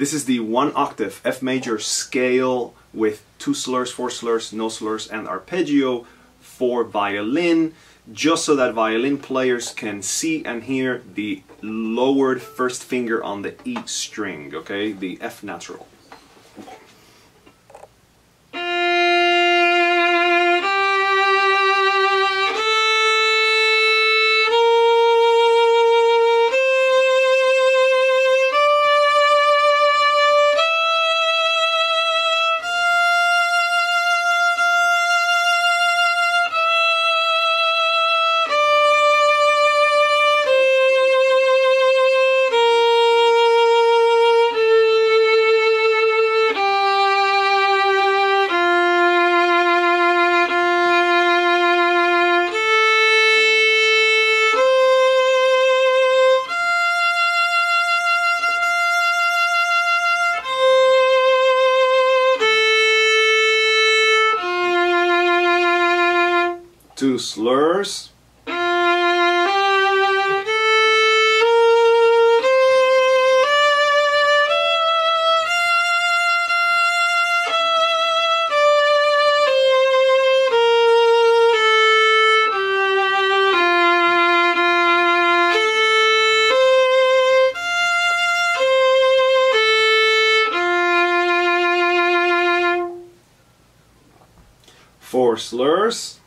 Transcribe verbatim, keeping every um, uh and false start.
This is the one octave F major scale with two slurs, four slurs, no slurs, and arpeggio for violin, just so that violin players can see and hear the lowered first finger on the E string, okay, the F natural. Two slurs, four slurs,